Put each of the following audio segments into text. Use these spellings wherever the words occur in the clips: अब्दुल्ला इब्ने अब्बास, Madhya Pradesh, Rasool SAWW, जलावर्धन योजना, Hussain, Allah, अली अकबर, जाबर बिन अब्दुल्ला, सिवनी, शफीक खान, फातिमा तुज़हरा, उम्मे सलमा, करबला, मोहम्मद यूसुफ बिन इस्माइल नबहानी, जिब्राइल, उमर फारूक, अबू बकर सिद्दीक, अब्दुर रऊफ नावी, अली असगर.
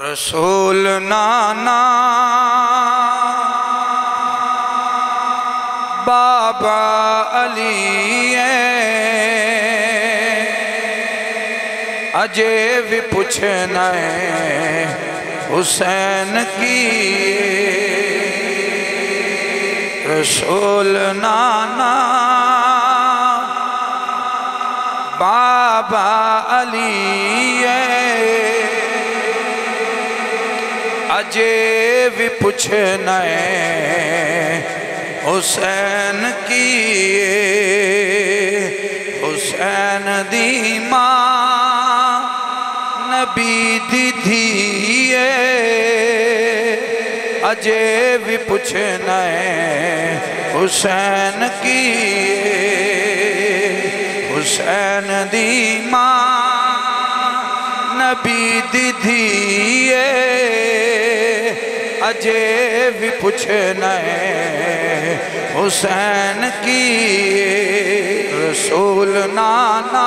रसूल नाना बाबा अली अजय भी पूछना हुसैन की रसूल नाना बाबा अली अजे भी पूछना हुसैन की हुसैन दी माँ नबी दी धीए अजे भी पूछना हुसैन की हुसैन दी माँ नबी दी धीए अजे भी पूछना हुसैन की रसूल नाना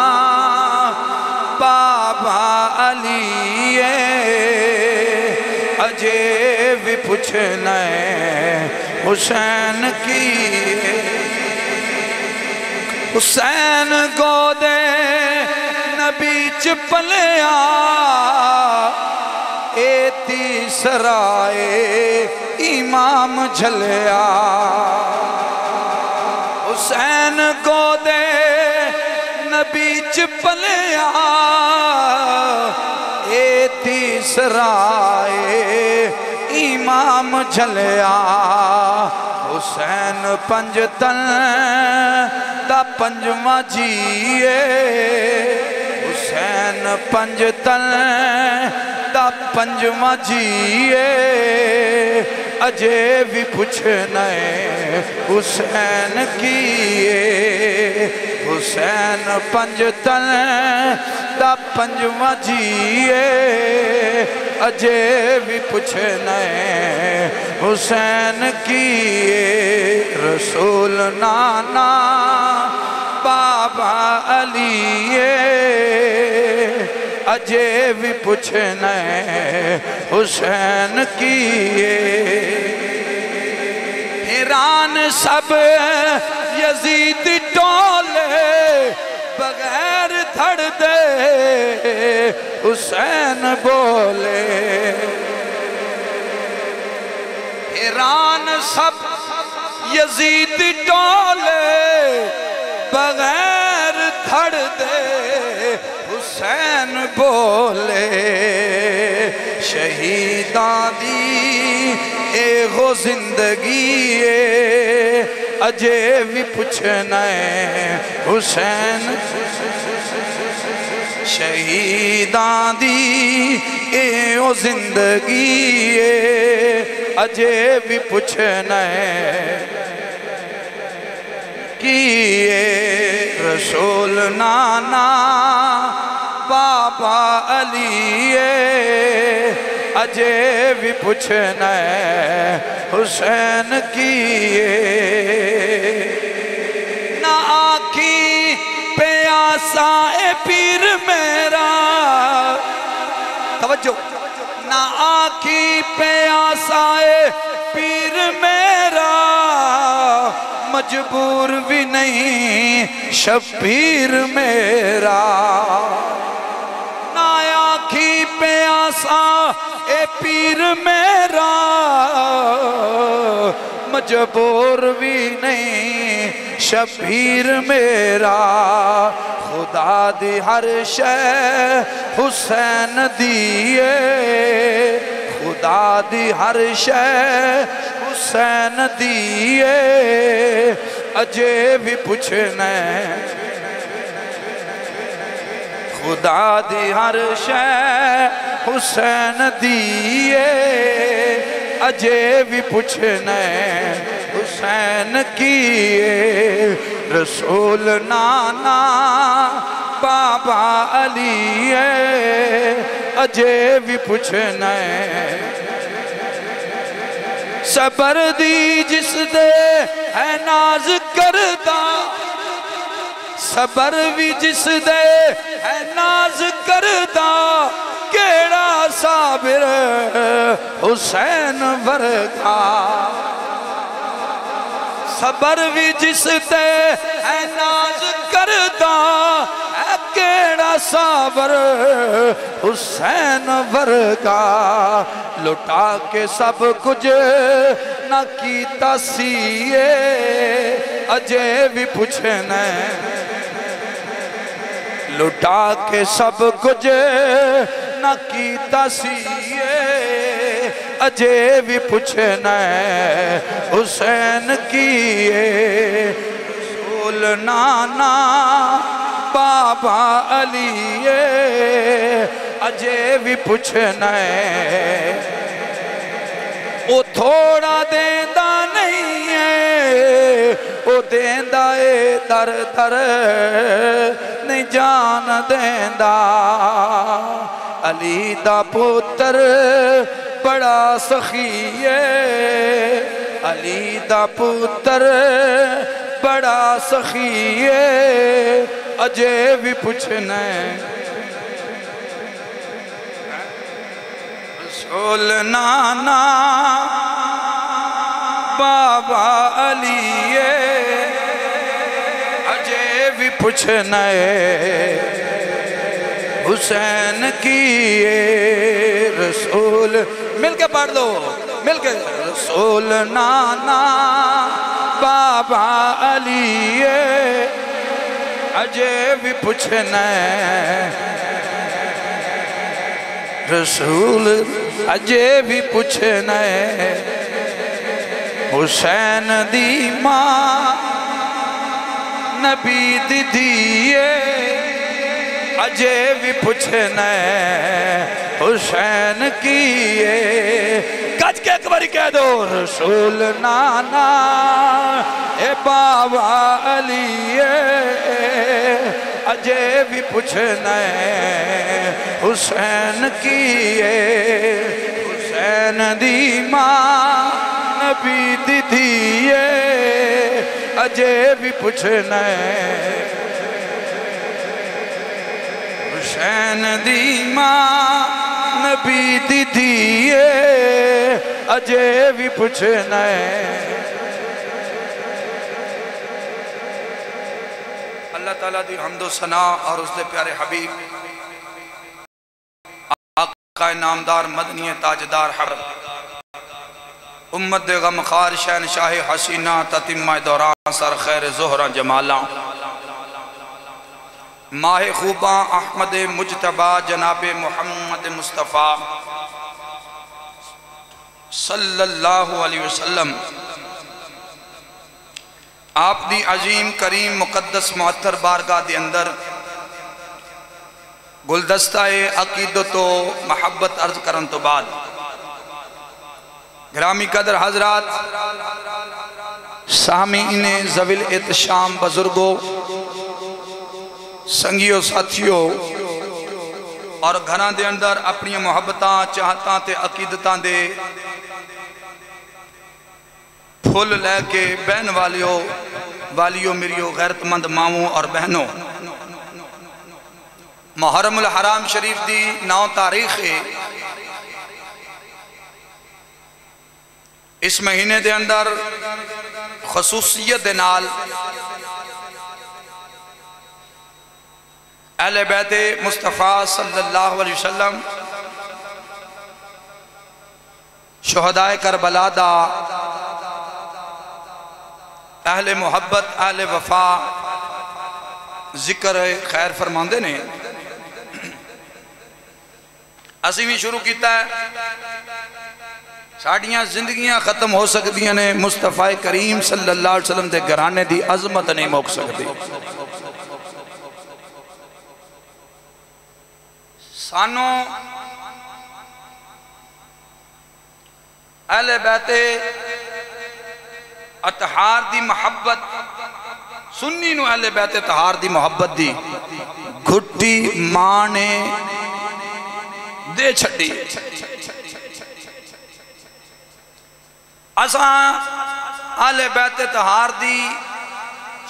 बाबा अली अजे भी पूछना हुसैन की हुसैन गोदे नबी च पलया एती सराए इमाम झलया हुसैन गोदे नबी च पलया एती सराए इमाम झलया हुसैन पंज तन दा पंजवा जीए हुसैन पंज तन दा पंजवा जीए अजे भी पूछना हुसैन की हुसैन पंज तन दा पंजवा जीए अजे भी पूछना हुसैन की रसूल नाना बाबा अली अजे भी पूछना हुसैन की हैरान सब यजीद टोले बगैर धड़ दे हुसैन बोले हैरान सब यजीद टोले बगैर धड़ दे हुसैन बोले शहीदा दी एगो जिंदगी अजे भी पूछना हुसैन शहीदा दी एगो जिंदगी अजे भी पूछना कि रसूल नाना बाबा अली अजे भी पूछना हुसैन की ना आखी प्यासा ए पीर मेरा तवज्जो ना आखी प्यासा ए पीर मेरा मजबूर भी नहीं शबीर मेरा नाया की प्यासा ए पीर मेरा मजबूर भी नहीं शबीर मेरा खुदा दी हर शय हुसैन दिए खुदा दी हर शय हुसैन दिए अजे भी पूछना खुदा दी हर शय हुसैन दिए अजे भी पूछना हुसैन की रसूल नाना बाबा अली अजे भी पूछना सबर दी जिस दे है नाज करदा सबर भी जिस दे है नाज करदा केड़ा साबिर हुसैन वर्गा सबर भी जिस ते नाज करदा ऐ केड़ा साबर हुसैन वर्गा लुटा के सब कुछ ना कीता सीए अजे भी पुछने लुटा के सब कुछ ना कीता सीए अजे भी पुछना हुसैन किए रसूल नाना बाबा अली अजे भी पुछना वो थोड़ा देंदा नहीं है वो देंदा है दर दर नहीं जान देंदा अली दा पुत्र बड़ा सखी है अली दा पुत्र बड़ा सखी है अजे भी पुछने रसूल नाना बाबा अली अजे भी पुछने हुसैन की रसूल मिलके पढ़ लो मिलके रसूल नाना बाबा अली अजे भी पुछने रसूल अजे भी पुछने हुसैन दी मां नबी दी दिए अजे भी पुछने हुसैन किए कज के एक बारी कह दो रसूल नाना ए बाबा अली अजे भी पुछने हुसैन किए हुसैन दी मां नबी दी दिए अजे भी पुछने हुसैन दी मां नबी दी दिए अजे भी पुछने अल्लाह ताला दी हम्दो सना और उसके प्यारे हबीब आका नामदार मदनी ताजदार हर उम्मत गम खार शहन शाह हसीना ततिम्मा दौरान सर खैर जोहरा जमाला माह खूबा अहमद मुजतबा जनाब मोहम्मद मुस्तफ़ा सल्लल्लाहु अलैहि वसल्लम आप दी अजीम करीम मुकद्दस मुअत्तर बारगाह दे अंदर गुलदस्ता अकीदत तो महब्बत अर्ज करन तो बाद ग्रामी कदर हजरात सामीन ज़विल एहतशाम बुजुर्गो संगियों साथियों और घरां दे अंदर अपनी मुहब्बतां चाहतां ते अकीदतां दे फुल लैके बहन वालियो मेरियो गैरतमंद मावों और बहनों मुहर्रमुल हराम शरीफ दी 9 तारीख है इस महीने दे अंदर खसूसियत दे नाल अहले बैत मुस्तफ़ा सल्लल्लाहु अलैहि वसल्लम शुहदाए करबला दा अहले मुहब्बत अहले वफा जिक्र खैर फरमाते ने असी भी शुरू किया साड़ियाँ जिंदगियाँ खत्म हो सकती ने मुस्तफ़ा करीम सल्लल्लाहु अलैहि वसल्लम के घराने की अजमत नहीं मुक सकती सानू अहले बैते अतहार दी मुहब्बत सुन्नी नू अहले बैत अतहार दी मुहब्बत दी घुट्टी मां ने दे छड्डी असां अहले बैत अतहार दी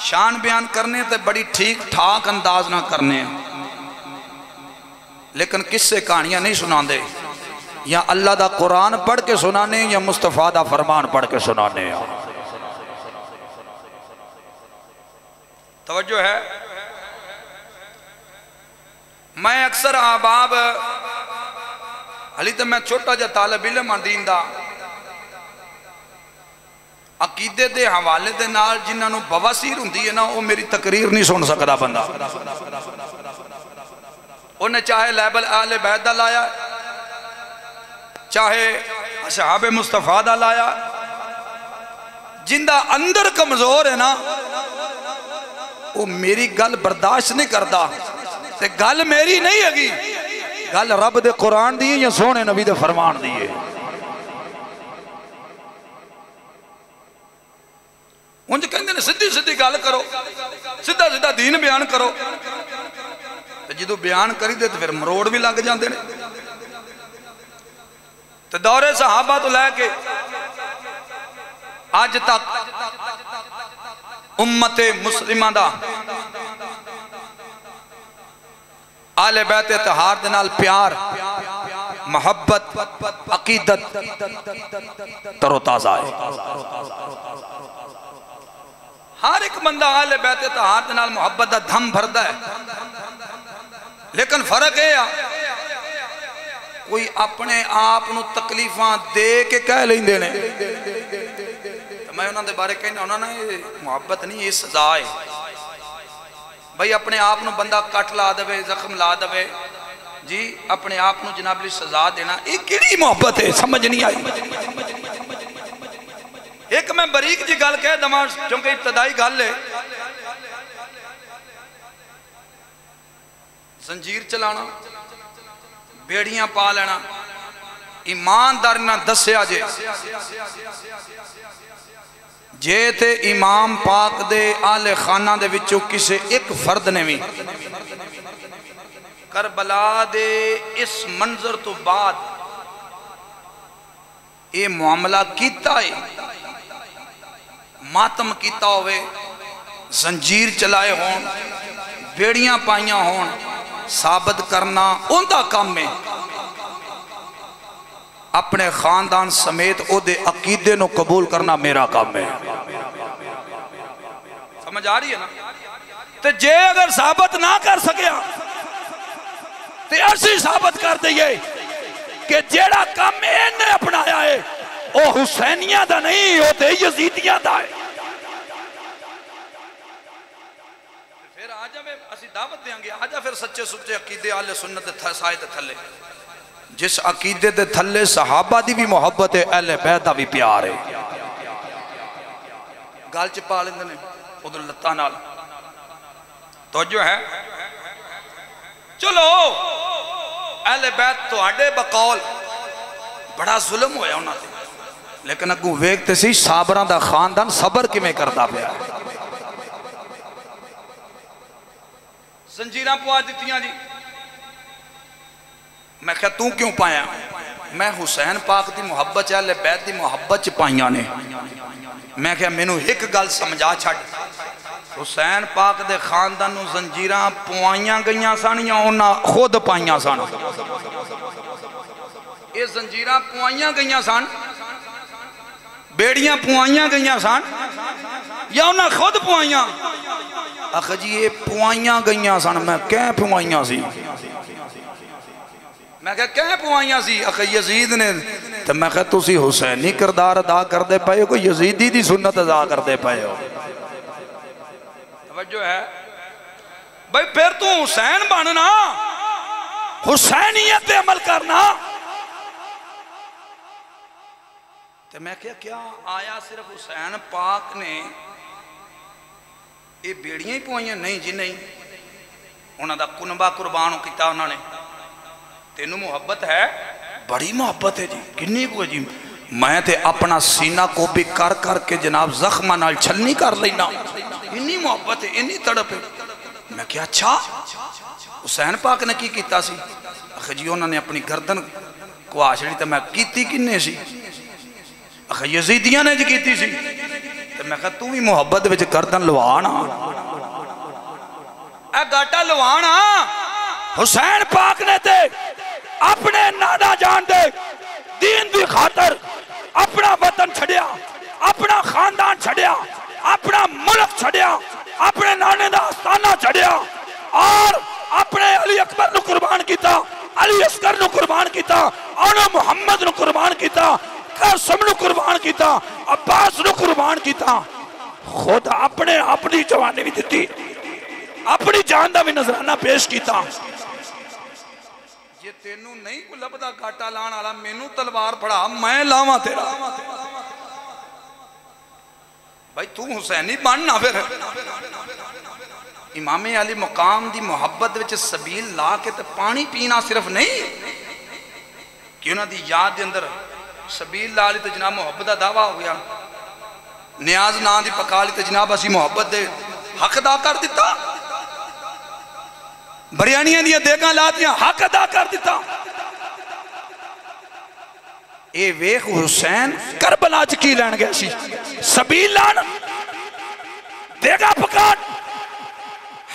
शान बयान करने ते बड़ी ठीक ठाक अंदाज ना करने लेकिन किस्से कहानियां नहीं सुनांदे या अल्लाह दा कुरान पढ़ के सुनाने या मुस्तफा दा फरमान पढ़ के सुनाने। तवज्जो है। मैं अक्सर आबाब हली तो मैं छोटा जा तालिब इल्म दीन दा अकीदे के हवाले के नाल जिन्होंने बवासीर होंदी है ना वो मेरी तकरीर नहीं सुन सकता बंदा। उन्हें चाहे लैबल आले बैद का लाया, चाहे असहाबे मुस्तफा का लाया, जिंदा अंदर कमजोर है ना वो मेरी गल बर्दाश्त नहीं करता। ते गल मेरी नहीं हैगी, गल रब दे कुरान दी है या सोहने नबी दे फरमान दी है। उंज कहंदे ने सीधी सीधी गल करो, सीधा सीधा दीन बयान करो, ते जदों बयान करी दे ते फिर मरोड़ भी लग जाते हैं। तो दौरे सहाबा तो लैके अज तक उम्मते मुस्लिमा दा आले बैत इत्तेहाद दे नाल प्यार मोहब्बत अकीदत तरोताजा है। हर एक बंदा आले बैत इत्तेहाद दे नाल मोहब्बत दा धम भरदा है। लेकिन फर्क यह है कोई अपने आप को तकलीफा दे के कह लेंदे ने। मैं उन्होंने बारे कहना उन्होंने मुहब्बत नहीं, ये सजा है भाई। अपने आप को बंदा कट ला दे, जख्म ला दे जी, अपने आप को जनाब ली सजा देना, ये किहड़ी मुहब्बत है समझ नहीं आई। एक मैं बारीक जी गल कह देवां क्योंकि इब्तदाई गल है। जंजीर चलाना, बेड़ियां पा लेना, ईमानदारी नाल दस्या जे जे ते इमाम पाक दे आले खाना दे विचों किसे एक फर्द ने भी करबला दे इस मंजर तो बाद ये मामला कीता है, मातम कीता होवे, जंजीर चलाए होन, बेड़ियां पाइयां होन, साबित करना उनका काम है। अपने खानदान समेत उहदे अकीदे को कबूल करना मेरा काम है। समझ आ रही है ना? ते जे अगर साबित ना कर सकिया ते असी साबित कर दईए कि जेड़ा काम इन्हें अपनाया है वह हुसैनिया दा नहीं, वह ते यजीदिया दा है। फिर आ जावे असी दावत देंगे, आ जा फिर सच्चे सुच्चे अकीदे आले सुन्नत ते साए ते थले, जिस अकीदे दे थले सहाबा दी भी मोहब्बत है, अहले बैत दा भी प्यार है। गल च पा लेंदे ने उधर लत्तां नाल। तवज्जो है। चलो अहले बैत तुहाडे बकौल बड़ा जुल्म होया उन्हां ते, लेकिन अगू वेखते सी साबरां दा खानदान सबर किवें करदा पिया। जंजीरां पवा दित्तियां जी। मैं क्या तू क्यों पाया? मैं हुसैन पाक की मुहब्बत च अहले बैत की मुहब्बत च पाइया ने। मैं क्या मैनू एक गल समझा छड़, हुसैन पाक के खानदान नू जंजीरां पवाइया गई सन या उन्हां खुद पाइया सन? ये जंजीरां पवाइया गई सन, बेड़ियां पवाइया गई सन या उन्हां खुद पवाइया? आख जी ये पवाइया गई सन। मैं कैं पवाइया सी? मैं क्या कह पवाइया सी? आखिर यजीद ने। तो मैं क्या तुसी हुसैनी किरदार अदा करते पे हो, कोई यजीदी की सुन्नत अदा करते पे हो? तवज्जो है भाई। फिर तू हुसैन बनना, हुसैनियत पे अमल करना। तो मैं क्या क्या आया सिर्फ हुसैन पाक ने ये बेड़ियां ही पवाइया? नहीं जी नहीं, उन्होंने कुनबा कुर्बान किया। उन्होंने तेनू मुहब्बत है, बड़ी मुहब्बत है जी, किन्नी को जी। मैं ते अपना सीना को भी कर करके जनाब जख्म नाल छलनी कर लेना, इन्नी मुहब्बत है, इन्नी तड़प है। मैं क्या अच्छा हुसैन पाक ने की किया सी? आखिर जी उन्होंने अपनी गर्दन को आछड़ी। तो मैं कीती किन्ने सी? आखिर यजीदियां ने जी कीती सी। ते मैं कहा तू भी मुहब्बत विच गर्दन लवाना, गाटा लवाना। हुसैन पाक ने ते अपने नादा जान दे दीन दी खातर अपना वतन छड़िया, अपना खानदान छड़िया, अपना मुल्क छड़िया, अपने नाने दा आस्थाना छड़िया और अपने अली अकबर नु कुर्बान किया, अली असगर नु कुर्बान किया, आना मुहम्मद नु कुर्बान किया, कसम नु कुर्बान किया, अब्बास नु कुर्बान किया। खुद अपने अपनी जवानी भी दी, अपनी जान का भी नजराना पेश किया। जे तेनू नहीं कोई लभदा काटा लाण वाला, मैनू तलवार फड़ा मैं लावा तेरा। भाई तू हुसैनी बनना, फिर इमामे अली मुकाम दी मुहब्बत विच सबील ला के ते पानी पीना सिर्फ नहीं कि उन्हां दी याद दे अंदर सबील ला ली ते जनाब मुहब्बत दा दावा हो गया, नियाज नां दी पका ली ते जनाब असीं मुहब्बत दे हक अदा कर दिता, बरियानियां दी देगां ला दियां हक अदा कर दिता। ए वेख हुसैन करबला च की लैन गया सी, सबील लान, देगा पकाट,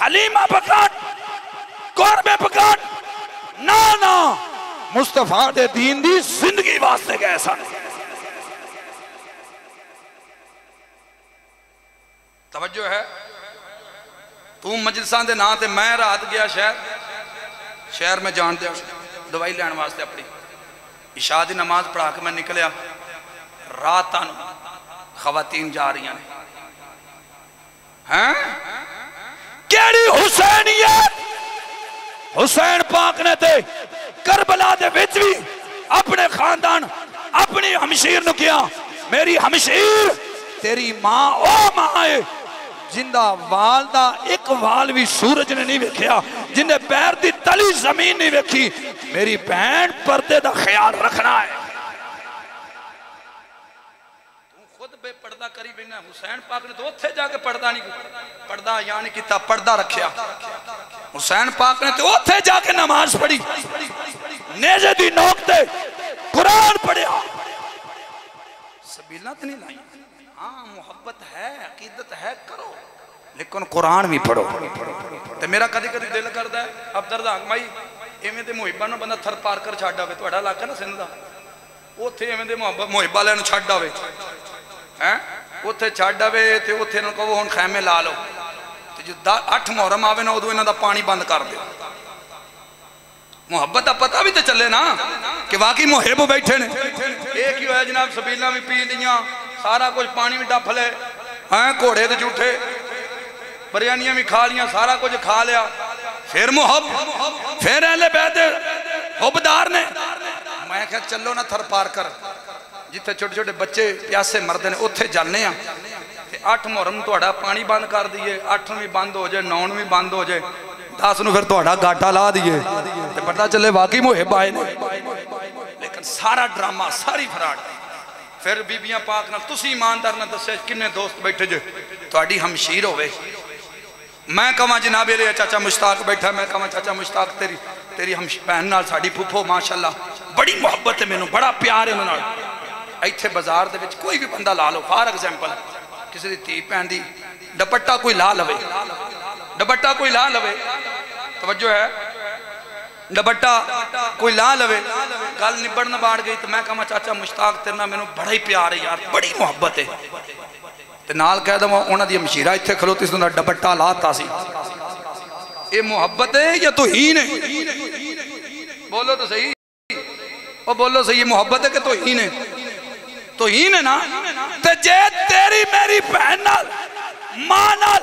हलीमा पकाट, कौरबे पकाट, ना ना मुस्तफा दे दीन दी जिंदगी वास्ते गए सन। तवज्जो है, तू मजलिसां दे नां ते मैं रात गया शहर में जान दिया दवाई लैन वास्ते अपनी इशा दी नमाज पढ़ा के मैं निकलिया। रात खवातीन जा रही हैं, केड़ी हुसैनियत, हुसैन पाक ने ते करबला दे विच भी अपने खानदान अपनी हमशीर नु किया, मेरी हमशीर तेरी मां ओ मां है जिंदा वाल दा एक वाल भी सूरज ने नहीं वेखिया, जिंदे पैर दी तली जमीन नहीं वेखी, मेरी भैन पर्दे दा ख्याल रखना है। तू खुद बेपर्दा करी बैठा, हुसैन पाक ने तो उत्थे जाके पर्दा नहीं पर्दा यानी किता पर्दा रखिया, हुसैन पाक ने तो उत्थे जाके नमाज पढ़ी, नेजे दी नोक ते कुरान पढ़िया, सबीला ते नहीं लाई। हाँ मुहब्बत है, अकीदत है, करो लेकिन कुरान भी पढ़ो। तो मेरा कभी कभी दिल करता है अब दर्द आगमाई इवें के मुहिबा नूं बंदा थर पार कर छड्ड आवे, तुहाडा इलाका ना सिंध दा, उत्थे इवें दे मुहिबा वालिआं नूं छड्ड आवे, हैं उत्थे छड्ड आवे ते उत्थे इन्हां नूं कहो हुण खैमे ला लो, ते जो 8 मुहर्रम आवे ना उदों इन्हां दा पानी बंद कर दिओ। मुहब्बत का पता भी तो चले ना कि वाकई मुहिब बैठे ने। ये की होया जनाब, सबीलां भी पी लियां, सारा कुछ पानी भी डफ ले, घोड़े तो झूठे, बरियानियां भी खा लिया, सारा कुछ खा लिया, फिर मुहब्बत, फिर अहले बैत हुब्बदार ने। मैं क्या चलो ना थर पार कर, जिथे छोटे छोटे बच्चे प्यासे मरते हैं उत्थे जाने आ, 8 मुहर्रम तुहाडा पानी बंद कर दिए, 8 भी बंद हो जाए, 9 भी बंद हो जाए, 10 फिर तुहाडा गाटा ला दिए, पता चले वाकई मुहिब आए ने। लेकिन सारा ड्रामा, सारी फराड। फिर बीबियां पाक ना तुसी ईमानदार ना दस्से किन्ने दोस्त बैठे जे तुहाडी हमशीर होवे। मैं कहां जनाब ए चाचा मुश्ताक बैठा, मैं कहां चाचा मुश्ताक तेरी तेरी भैन नाल साडी फुफो माशाल्लाह बड़ी मुहब्बत है, मैनू बड़ा प्यार है उन्हां नाल। इत्थे बाजार दे विच कोई भी बंदा ला लो, फॉर एग्जांपल किसी दी धी भैन दी दुपट्टा कोई ला लवे, दुपट्टा कोई ला लवे, तवज्जो है, दुपट्टा कोई ला लवे, गल निबड़ नबाड़ गई। तो मैं कहा चाचा मुश्ताक तेरे नाल मैनूं बड़ा ही प्यार है यार, बड़ी मुहब्बत है, ते नाल कह दवां उन्हां दी मशीरा इत्थे खलोती सी, दुपट्टा लाता सी, ये मुहब्बत है या तौहीन है? बोलो तो सही, ओ बोलो सही, मुहब्बत है कि तौहीन है? तौहीन है ना। ते जे तेरी मेरी भैन नाल, मां नाल,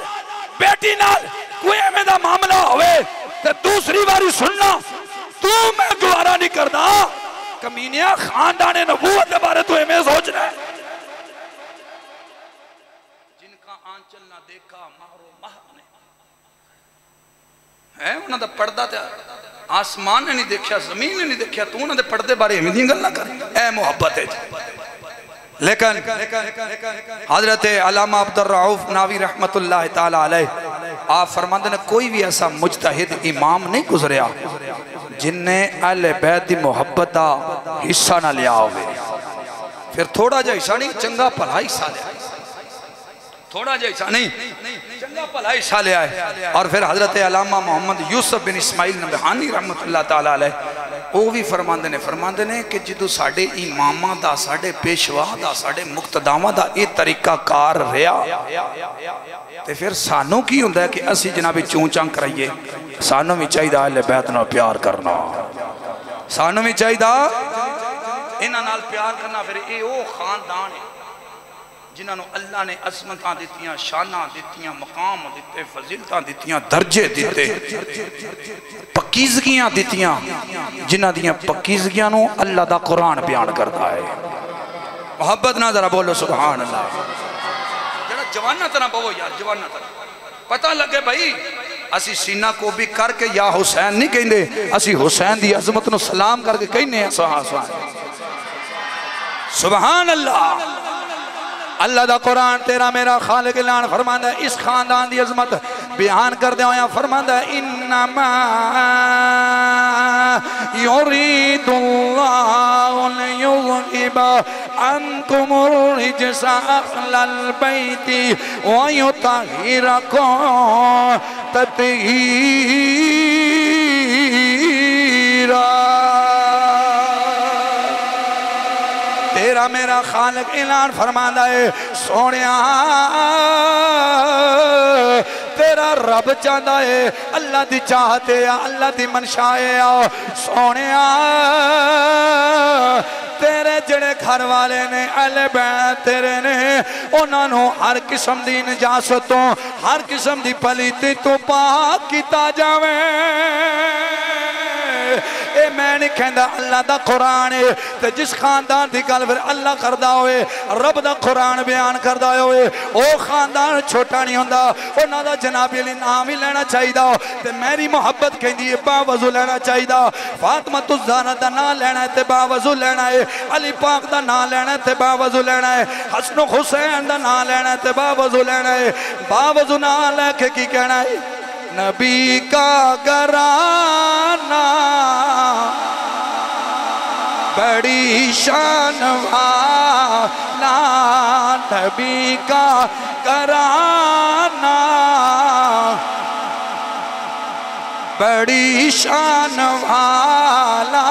बेटी नाल कोई एवें दा मामला होवे ते दूसरी बारी सुनना तू मैं गुवारा नहीं करता। कमीनिया खानदान नबूवत के बारे तू एवें सोचना है। जिनका आंचल ना देखा मारो महने है, उन्हां दा पर्दा ते आसमान ने नहीं देखा, जमीन ने नहीं देखा, तू उन्हां दे पर्दे बारे एवें दी गल ना कर, ऐ मुहब्बत है। लेकिन हजरत अल्लामा अब्दुर रऊफ नावी रहमतुल्लाह तआला अलैह आप फरमाते ने कोई भी ऐसा मुजतहिद इमाम नहीं गुजरिया जिनने अहले बैत दी मुहब्बत का हिस्सा ना लिया हो। फिर थोड़ा जा हिस्सा नहीं, चंगा भला हिस्सा लिया, थोड़ा जा हिस्सा नहीं, चंगा भला हिस्सा लिया है। और फिर हजरत अल्लामा मोहम्मद यूसुफ बिन इस्माइल नबहानी रहमतुल्लाह तआला अलैह वह भी फरमाते ने कि जो साढ़े इमामा का साढ़े पेशवा का साढ़े मुक्तदावा का यह तरीका कार रहा तो फिर सानू की होंगे कि असी जनाबे चूं चां कराइए। सानू भी चाहिए अहले बैत नाल प्यार करना, सानू भी चाहिए इन्हां नाल प्यार करना। फिर ये वो खानदान है जिन्होंने अल्लाह ने असमत दित्तियां, शाना दित्तियां, मकाम दिते, फजीलतां दित्तियां, दर्जे दिते, पकीजगियां दित्तियां, जिन्हां दियां पकीजगियां नूं अल्लाह दा कुरान बयान करता है। मुहब्बत नाल जरा बोलो सुभान अल्लाह। जरा जवाना तरह बोलो यार, जवाना तरह पता लगे भाई असी सीना को भी करके या हुसैन नहीं कहंदे, असी हुसैन दी अजमत नूं सलाम करके कहने सुभान अल्लाह। अल्लाह दा कुरान तेरा मेरा खालिक लान फरमांदा है, इस खानदान दी अजमत बयान करदे होया फरमांदा है इन्नमा युरीदुल्लाहु लियुज़हिबा अन्कुमुर रिजसा अहलल बैति व युतहिरकुम तत्हीरा। तेरा मेरा खालिक ऐलान फरमांदा है सोनिया तेरा रब चाहता है, अल्लाह की चाहते आ, अल्लाह की मंशा है सोनिया तेरे जड़े घर वाले ने अहले बैत तेरे ने उन्होंने हर किस्म की नजासत तो हर किस्म की पलीती तो पाक किया जावे। ए मैं नहीं कहता अल्लाह का कुरान है तो जिस खानदान की गल फिर अल्लाह करता होए रब का कुरान बयान करता होए वह खानदान छोटा नहीं होता। उन्होंने जनाब अली नाम ही लेना चाहिए तो मेरी मुहब्बत कहती है बावजू लेना चाहिए, फातिमा तुज़हरा का नाम लेना है तो बावजू लेना है, अली पाक का नाम लेना है तो बावजू लेना है, हसन हुसैन का नाम लेना है तो बावजू लेना है। बावजू ना लैके की कहना है नबी का घराना बड़ी शान वाला, नबी का घराना बड़ी शान वाला,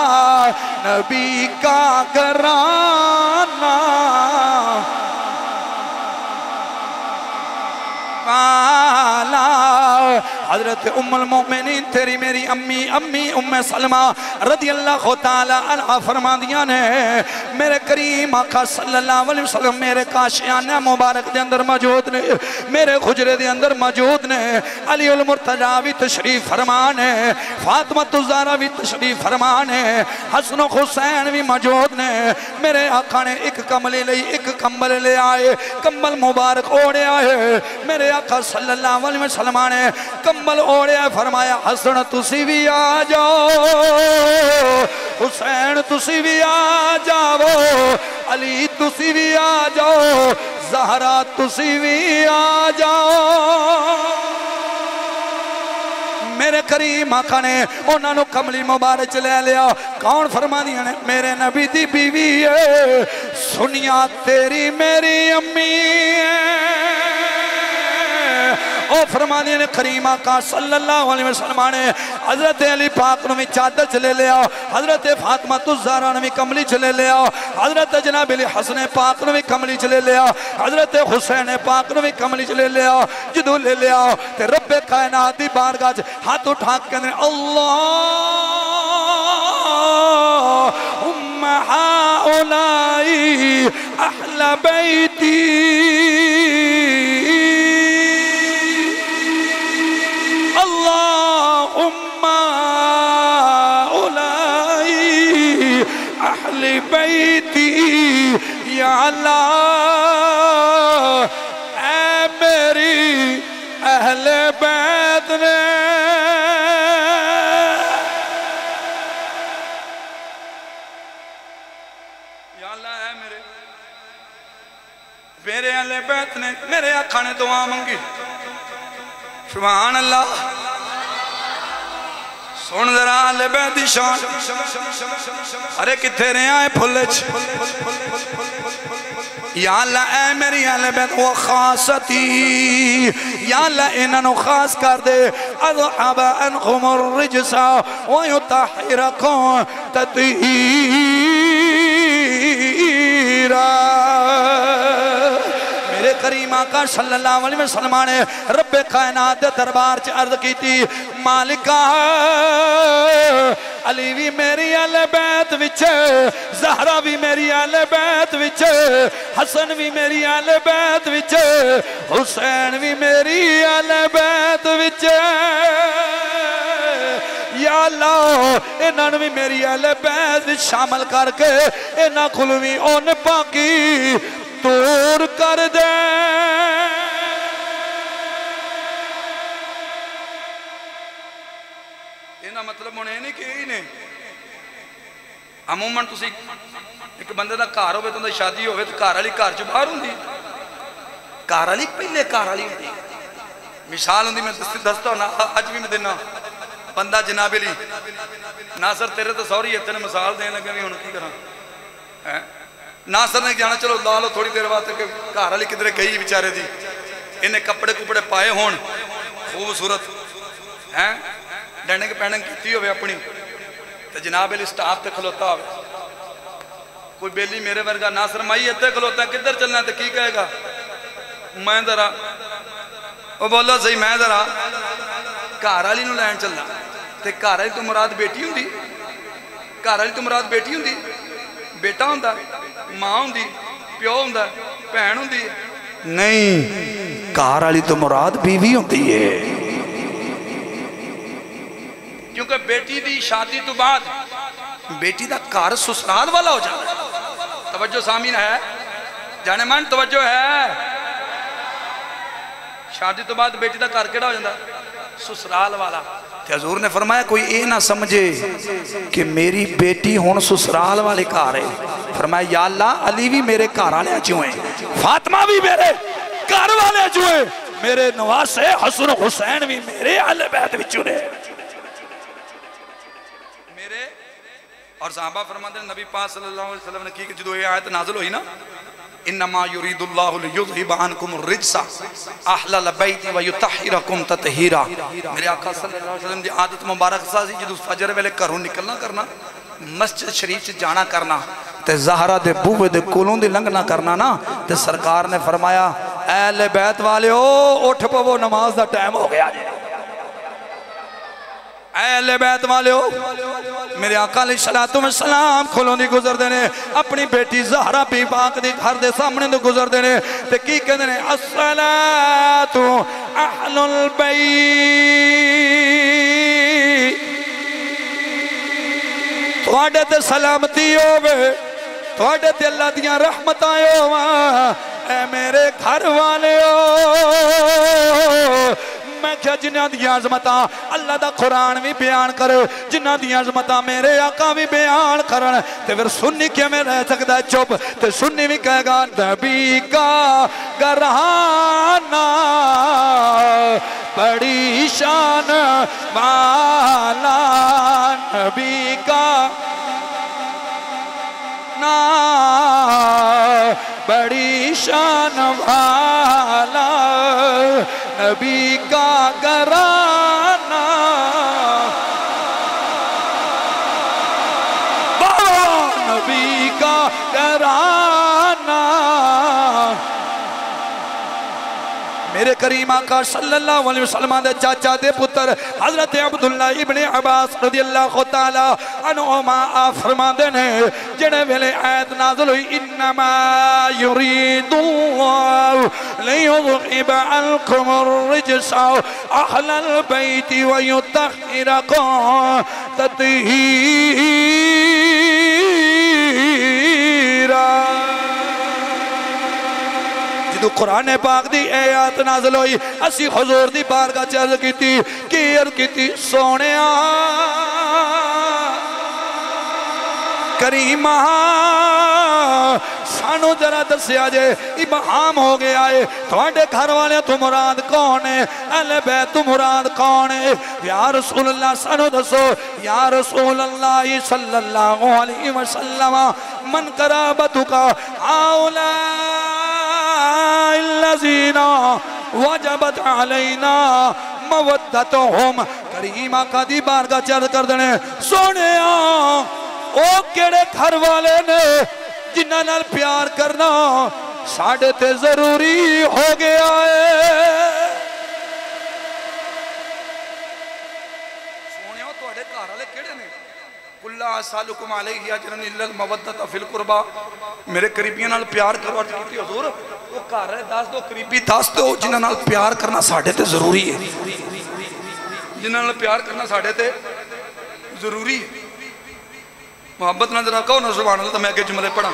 नबी का घराना वाला। हजरत उम्मुल मोमिनीन तेरी मेरी अम्मी अम्मी उम्मे सलमा रज़ी अल्लाह तआला अन्हा फरमादियां ने मेरे करीम आका सल्लल्लाहु अलैहि वसल्लम मेरे काशियाना मुबारक के अंदर मौजूद ने, मेरे खुजरे के अंदर मौजूद ने, अली उल मुर्तज़ा भी तशरीफ फरमान है, फातिमा तुज़हरा भी तशरीफ फरमान है, हसन हुसैन भी मौजूद ने। मेरे आका ने एक कमले लई एक कंबल ले आए, कंबल मुबारक ओढ़िया है मेरे आका सल्लल्लाहु अलैहि वसल्लम ने, कंबल ओढ़िया फरमाया हसन तुसी भी आ जाओ, हुसैन तुसी भी आ जाओ, अली तुसी भी आ जाओ, ज़हरा तुसी भी आ जाओ। मेरे करीम आका ने उन्होंने कमली मुबारक ले लिया। कौन फरमादियां ने मेरे नबी दी बीवी है सुनिया तेरी मेरी अम्मी है। और फरमाने ने करीम आका सल्लल्लाहु अलैहि वसल्लम ने हजरत अली पाक नूं भी चादर च ले लिया, हजरत फातिमा तुज़हरा नूं भी कमली च ले लिया, हजरत जनाब अली हसन पाक नूं भी कमली च ले लिया, हजरत हुसैन पाक नूं भी कमली च ले लिया। जदों ले लिया तो रब्बे कायनात दी बारगाह च हाथ उठा के कहंदे अल्लाहुम्मा हाउलाई अहला बैती। या अल्लाह ऐ मेरी अहले बैत ने या अल्लाह ऐ मेरे मेरे अहले बैत ने मेरे आखा ने दुआ मंगी। सुभान अल्लाह। सुन जरा अहले बैत दी शान। अरे किथे रहा है फुल्ले या अल्लाह ऐ मेरी अहले बैत वो खासती या अल्लाह इन्हों खास कर दे अज़अब अनहुम रिजसा व युतहिरकु तत्हीरा। मेरे करीम आका सल्लल्लाहु अलैहि वसल्लम ने रब्बे कायनात दे दरबार च अर्ज कीती मालिका अली भी मेरी अहले बैत विच, ज़हरा भी मेरी अहले बैत विच, हसन भी मेरी अहले बैत विच, हुसैन भी मेरी अहले बैत विच। या अल्लाह इन्होंने भी मेरी अहले बैत विच शामिल करके इन्हों कोलों भी उन पाकी दूर कर दे। मतलब हुण नहीं कि यही ने अमूमन एक बंदे का घर हो तो शादी हो तो घर वाली घर चो बाहर होंगी, घर वाली पहले घर वाली होंगी। मिसाल होंगी मैं दसता ना अज भी मैं देना बंदा जनाबे ली ना सर तेरे तो सॉरी इतने मिसाल देने लगे भी हम की करा है ना सर ने जाना चलो ला लो थोड़ी देर बाद घर वाली किधरे गई बेचारे की इन्हें कपड़े कुपड़े पाए हो खूबसूरत है डैनिंग पैनिंग की हो अपनी तो जनाब अली स्टाफ तक खलोता हो कोई बेली मेरे वर्गा ना शरमाई इतने खलोता किधर चलना तो की कहेगा मैं जरा वो बोलो सही मैं जरा घर वाली लैन चलना तो घर वाली तो मुराद बेटी होंगी, घर वाली तो मुराद बेटी होंगी, बेटा होंदा, माँ होंगी, प्यो होंदा, भैन होंगी। नहीं, घर वाली तो मुराद बीवी होंदी है क्योंकि बेटी की शादी तो बाद बेटी का घर ससुराल वाला हो जाता है। तवज्जो सामीन है जाने मन तवज्जो है। शादी तो बाद बेटी का घर केड़ा हो जाता ससुराल वाला। हजूर ने फरमाया कोई ये ना समझे कि मेरी बेटी हुण ससुराल वाले घर है। फरमाया या अल्लाह अली भी मेरे घर वाले चों है, फातिमा भी मेरे घर वाले चों है, मेरे नवासे हसन हुसैन भी मेरे अहले बैत विचों ने। और साहबा फरमाते हैं नबी पाक सल्लल्लाहु अलैहि वसल्लम ने की जो ये आयत नाज़िल हुई ना इन्नमा युरीदुल्लाहु लियुज़हिबा अन्कुम रिज्सा अहलल बैति व युतहिरकुम तत्हीरा। मेरे आका सल्लल्लाहु अलैहि वसल्लम दी आदत मुबारक सा सी जदों फजर वेले घरों निकलना करना मस्जिद शरीफ च जाना करना ते ज़हरा दे बूवे दे कोलों दी लंघना करना ना ते सरकार ने फरमाया अहले बैत वालियो उठ पवो नमाज दा टाइम हो गया जी। अहले बैत वाले मेरे आका सलातो में सलाम खोलों दी गुजरते हैं अपनी बेटी ज़हरा बी पाक दी घर दे सामने तो गुजरते हैं तो की कहते हैं अस्सलातु अहलुल बैत तुहाडे ते सलामती होवे तुहाडे ते अल्लाह दियां रहमतां होवा ऐ मेरे घर वाले मैं क्या जिन्हां दी अज़मतां अल्लाह दा कुरान भी बयान करे जिन्हां दी अज़मतां मेरे आका भी बयान करन ते फिर सुन्नी किवें रह सकदा है चुप ते सुन्नी भी कहेगा नबी का घराना बड़ी शान वाला नबी का ना बड़ी शान वाला नबी का घराना। बाबा नबी का घराना मेरे करीमा का सल्लल्लाहु अलैहि वसल्लम दे चाचा दे पुत्र हजरत अब्दुल्ला इब्ने अब्बास रज़ियल्लाहु तआला अन्हुमा फरमाते ने जिहड़े वेले आयत नाज़िल हुई इन्नमा युरीदुल्लाहु लियुज़हिबा अन्कुम अर-रिजसा अहलल बैति व युतहिरकुम तत्हीरा। कुरान पाक दी आयत नाज़िल हुई असी हुज़ूर दी बारगाह च अर्ज़ कीती सोनिया करीमा सानू जरा दस्या जे इबहाम हो गया है थोड़े घर वाले तो मुराद कौन है अहले बैत तो मुराद कौन है। या रसूल अल्लाह सानू दसो या रसूल अल्लाह सल्लल्लाहु अलैहि वसल्लम मन कराबतुका औला इल्लज़ीना वजबत अलैना मवद्दतुहुम करीमा कदी बारगा चर कर देने सोनिया ओ केड़े घर वाले ने जिन्हां नाल प्यार करना साडे ते जरूरी हो गया है। मेरे करीबियां नाल प्यार करो हजूर वो घर दस दो करीबी दस दो जिन्हां नाल प्यार करना साडे ते जरूरी है, जिन्हां नाल प्यार करना साडे ते जरूरी है। मोहब्बत नाल जरा कहो ना सुभान अल्लाह। तो मैं अगे जुमले पढ़ा।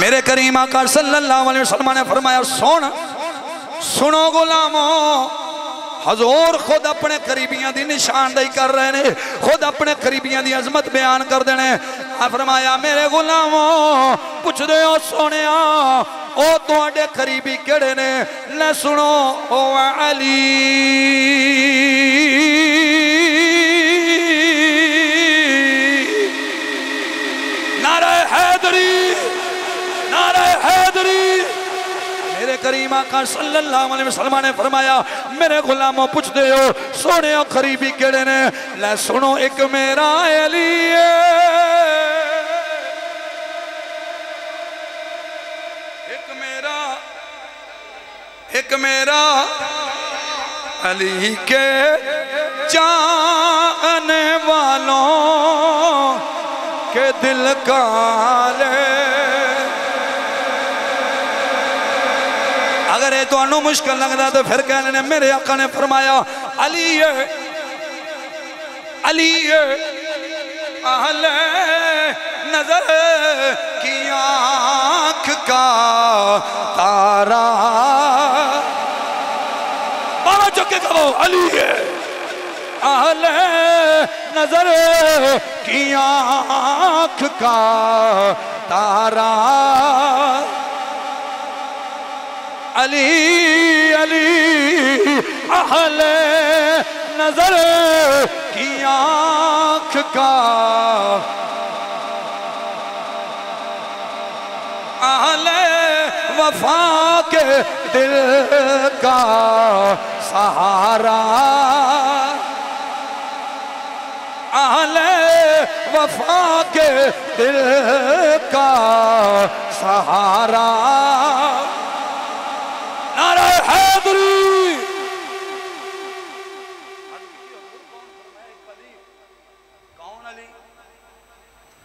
मेरे करीम आका सल्लल्लाहु अलैहि वसल्लम ने फरमाया, सुन सुनो गुलामो, हजूर खुद अपने करीबियां दी निशानदेही कर रहे ने, खुद अपने करीबियां दी अजमत बयान कर देने। फरमाया मेरे गुलामो पुछदे हो सोनिया ओ तुहाडे करीबी केड़े ने, ले सुनो ओ अली, नारा हैदरी, नारा हैदरी। मेरे करीम आका सल्लल्लाहु अलैहि वसल्लम ने फरमाया मेरे गुलामों पुछदे हो सोने करीबी केड़े ने, ले सुनो एक मेरा अली है। एक मेरा अली के चाहने वालों के दिल का अगर ये तो मुश्किल लगता तो फिर कह लेने मेरे आका ने फरमाया अली है, अली है, अहले नजर की आँख का तारा। बाबा चुके कहो अली है अहले नजर की आँख का तारा। अली अली अहले नजर की आँख का, अहले वफा के दिल का सहारा, अहले वफा के दिल का सहारा।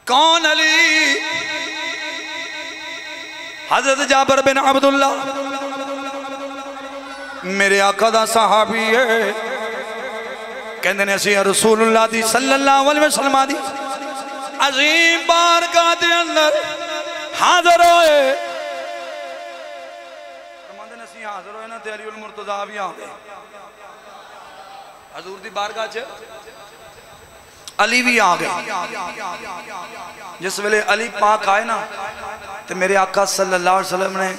कौन अली? हजरत जाबर बिन अब्दुल्ला मेरे आका दा सहाबी है। कहंदे ने असीं रसूलुल्लाह दी सल्लल्लाहु अलैहि वसल्लम दी अजीम बारगाह दे अंदर हाजिर होए। फरमांदे ने असीं हाजिर होए ना ते अलीउल मुर्तज़ा भी आ गए। हजूर दी बारगाह च अली भी आ गए। जिस वेले अली पाक आए ना तो मेरे आका सल्लल्लाहु अलैहि वसल्लम ने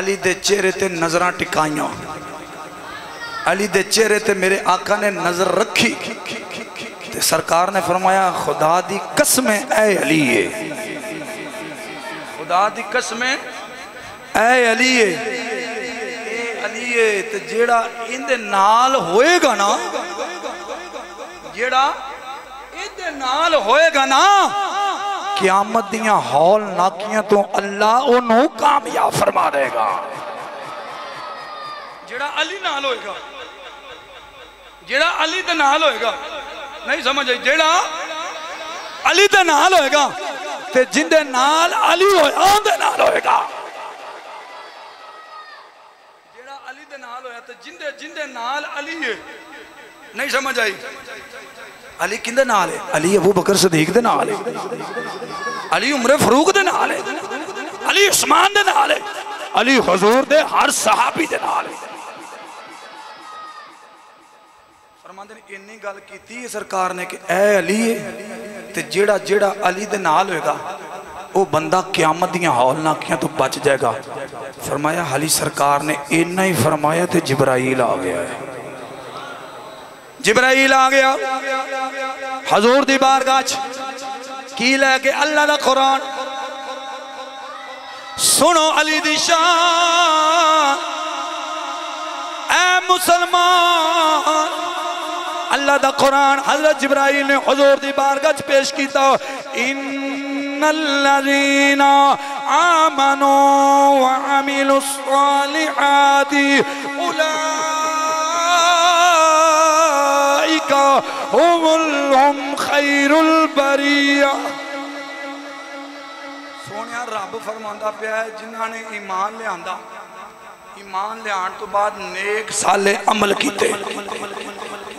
अली दे चेहरे ते नजरां टिकाइयां, अली दे चेहरे ते मेरे आका ने नजर रखी। ते सरकार ने फरमाया खुदा दी कसम ऐ अली है, खुदा दी कसम ऐ अली है, ए अली है। ते जेड़ा इंदे नाल होएगा ना, जेड़ा नाल होएगा ना क़यामत दियां हौल नाकियां तो अल्लाह उन्हों कामयाब फरमा देगा। जेड़ा अली नाल होएगा, जेड़ा अली दे नाल होएगा, नहीं समझ आई, जेड़ा अली दे नाल होएगा ते जिंदे नाल अली होया उंदे नाल होएगा। जेड़ा अली दे नाल होया ते जिंदे जिंदे नाल अली है, नहीं समझ आई। अली किंदे नाल है? अली अबू बकर सिद्दीक दे नाल है, अली उमर फारूक दे नाल है, अली उस्मान दे नाल है, अली हुजूर दे हर सहाबी दे नाल है। फरमांदे ने इन्नी गल कीती सरकार ने कि ऐ अली है ते जेड़ा जेड़ा अली दे नाल होएगा वो बंदा क़यामत दियां हौलनाकियां तो बच जाएगा। फरमाया हाली सरकार ने इन्ना ही फरमाया ते जिब्राइल आ गया है, जिब्राइल आ गया हजूर दी बारगाह। की लैके अल्लाह दा कुरान सुनो अली दी शान। ऐ मुसलमान अल्लाह दा कुरान हजरत जिब्राइल ने हुजूर दी बारगाह च पेश किया। इन्नल्लज़ीना आमनू व अमिलुस्सालिहाति उलाइका हुम खैरुल बरिया। सोनिया रब फरमांदा पिया जिन्हां ने ईमान लियांदा, ईमान लियाण तो बाद नेक साले अमल कीते,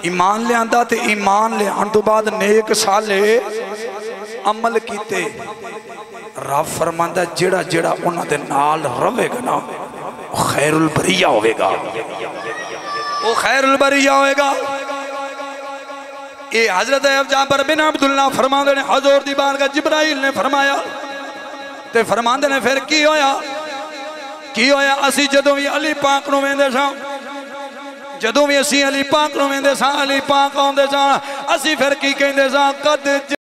ईमान लियांदा ते ईमान लियाण तो बाद नेक साले अमल कीते। रब फरमांदा जिहड़ा जिहड़ा उन्हां दे नाल रहेगा ना खैरुल बरिया होवेगा, वो खैरुल बरिया होवेगा। ये हजरत जाबर बिन अब्दुल्ला फरमाते ने हजूर दी बारगाह जिब्राइल ने फरमाया ते फरमाते ने फिर की होया, की होया। असी जदों भी अली पाक नूं वेंदे सां, जदों भी असी अली पाक नूं वेंदे सां, अली पाक आउंदे सां, असी फिर की कहंदे सां कद